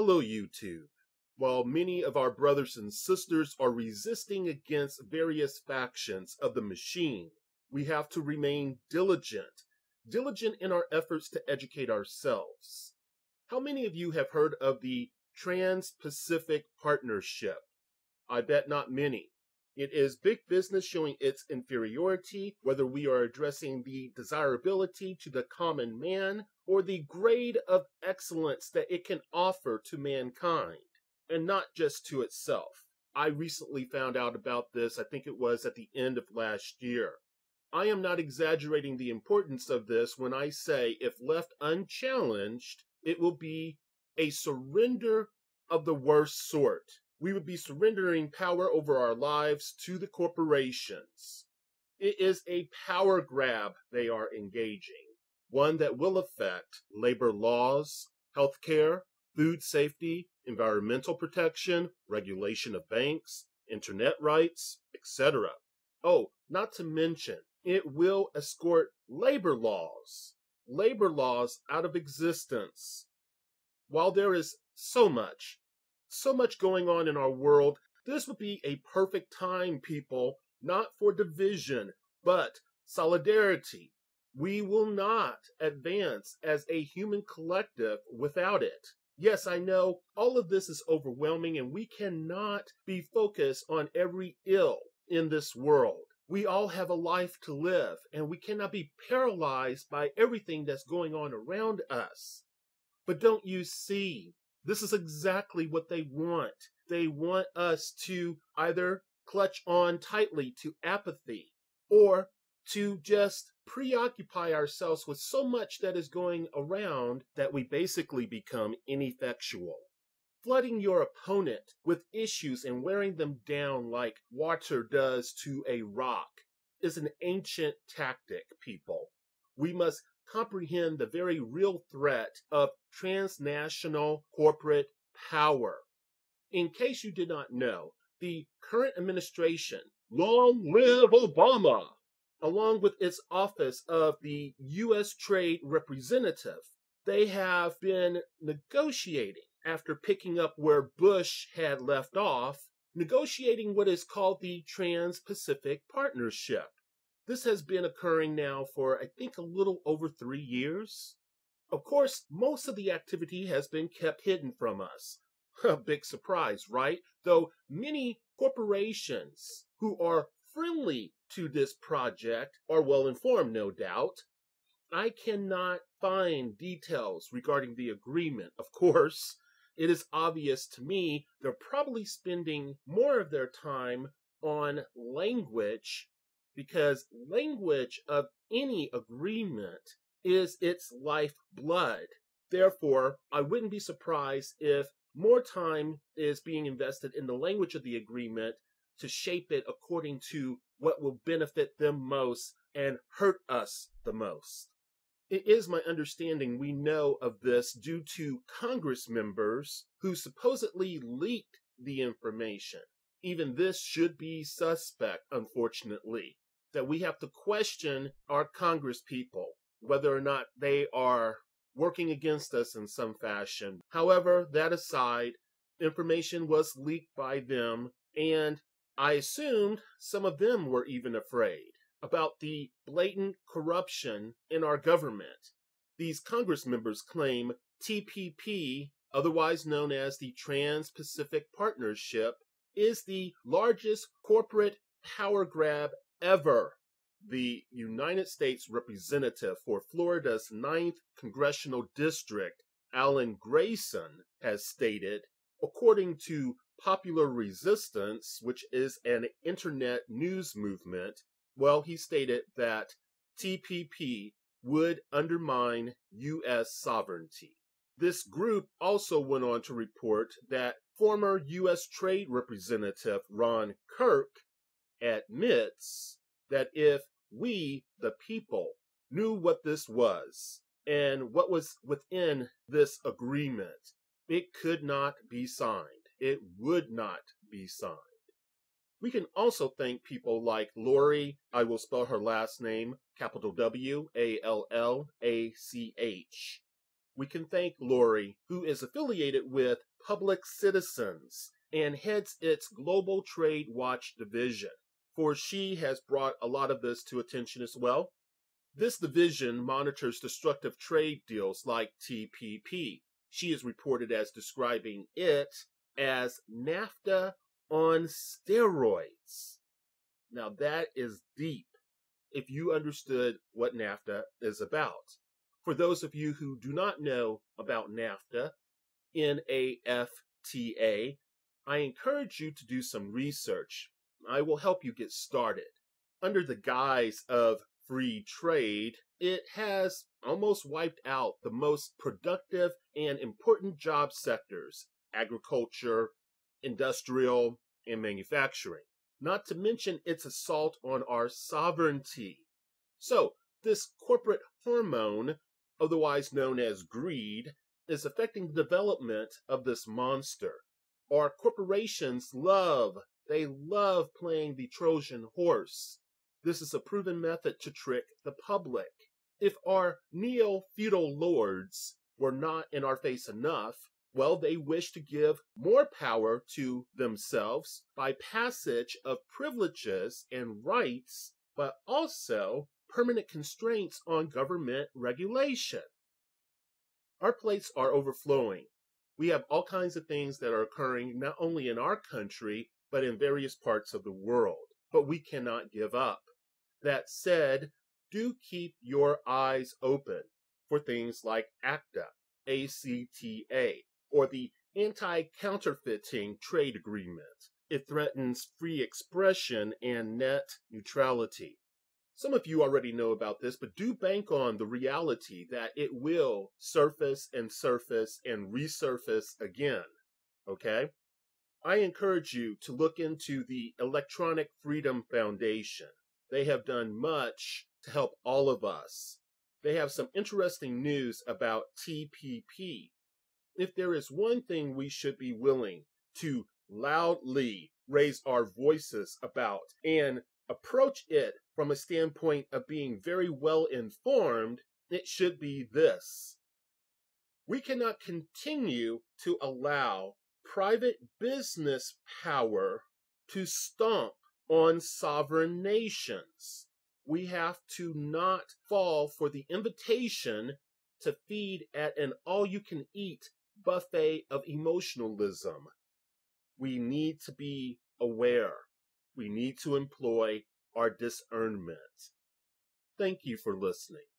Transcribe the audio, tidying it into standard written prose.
Hello, YouTube. While many of our brothers and sisters are resisting against various factions of the machine, we have to remain diligent in our efforts to educate ourselves. How many of you have heard of the Trans-Pacific Partnership? I bet not many. It is big business showing its inferiority, whether we are addressing the desirability to the common man or the grade of excellence that it can offer to mankind, and not just to itself. I recently found out about this, I think it was at the end of last year. I am not exaggerating the importance of this when I say if left unchallenged, it will be a surrender of the worst sort. We would be surrendering power over our lives to the corporations. It is a power grab they are engaging, one that will affect labor laws, health care, food safety, environmental protection, regulation of banks, internet rights, etc. Oh, not to mention, it will escort labor laws out of existence. While there is so much going on in our world, this would be a perfect time, people, not for division, but solidarity. We will not advance as a human collective without it. Yes, I know, all of this is overwhelming, and we cannot be focused on every ill in this world. We all have a life to live, and we cannot be paralyzed by everything that's going on around us. But don't you see? This is exactly what they want. They want us to either clutch on tightly to apathy or to just preoccupy ourselves with so much that is going around that we basically become ineffectual. Flooding your opponent with issues and wearing them down like water does to a rock is an ancient tactic, people. We must comprehend the very real threat of transnational corporate power. In case you did not know, the current administration, long live Obama, along with its office of the US Trade Representative, they have been negotiating after picking up where Bush had left off, negotiating what is called the Trans-Pacific Partnership. This has been occurring now for, I think, a little over 3 years. Of course, most of the activity has been kept hidden from us. A big surprise, right? Though many corporations who are friendly to this project are well informed, no doubt. I cannot find details regarding the agreement, of course. It is obvious to me they're probably spending more of their time on language, because language of any agreement is its lifeblood. Therefore, I wouldn't be surprised if more time is being invested in the language of the agreement to shape it according to what will benefit them most and hurt us the most. It is my understanding we know of this due to Congress members who supposedly leaked the information. Even this should be suspect, unfortunately, that we have to question our Congress people, whether or not they are working against us in some fashion. However, that aside, information was leaked by them, and I assumed some of them were even afraid about the blatant corruption in our government. These Congress members claim TPP, otherwise known as the Trans-Pacific Partnership, is the largest corporate power grab ever. The United States Representative for Florida's 9th Congressional District, Alan Grayson, has stated, according to Popular Resistance, which is an internet news movement, well, he stated that TPP would undermine U.S. sovereignty. This group also went on to report that former U.S. Trade Representative Ron Kirk admits that if we, the people, knew what this was and what was within this agreement, it could not be signed. It would not be signed. We can also thank people like Lori, I will spell her last name, capital W-A-L-L-A-C-H. We can thank Lori, who is affiliated with Public Citizens, and heads its Global Trade Watch division, for she has brought a lot of this to attention as well. This division monitors destructive trade deals like TPP. She is reported as describing it as NAFTA on steroids. Now that is deep, if you understood what NAFTA is about. For those of you who do not know about NAFTA, NAFTA, I encourage you to do some research. I will help you get started. Under the guise of free trade, it has almost wiped out the most productive and important job sectors: agriculture, industrial, and manufacturing. Not to mention its assault on our sovereignty. So, this corporate hormone, otherwise known as greed, is affecting the development of this monster. Our corporations love playing the Trojan horse. This is a proven method to trick the public. If our neo-feudal lords were not in our face enough, well, they wish to give more power to themselves by passage of privileges and rights, but also permanent constraints on government regulation. Our plates are overflowing. We have all kinds of things that are occurring not only in our country, but in various parts of the world. But we cannot give up. That said, do keep your eyes open for things like ACTA, ACTA, or the Anti-Counterfeiting Trade Agreement. It threatens free expression and net neutrality. Some of you already know about this, but do bank on the reality that it will surface and surface and resurface again, okay? I encourage you to look into the Electronic Freedom Foundation. They have done much to help all of us. They have some interesting news about TPP. If there is one thing we should be willing to loudly raise our voices about and approach it from a standpoint of being very well informed, it should be this. We cannot continue to allow private business power to stomp on sovereign nations. We have to not fall for the invitation to feed at an all-you-can-eat buffet of emotionalism. We need to be aware. We need to employ our discernment. Thank you for listening.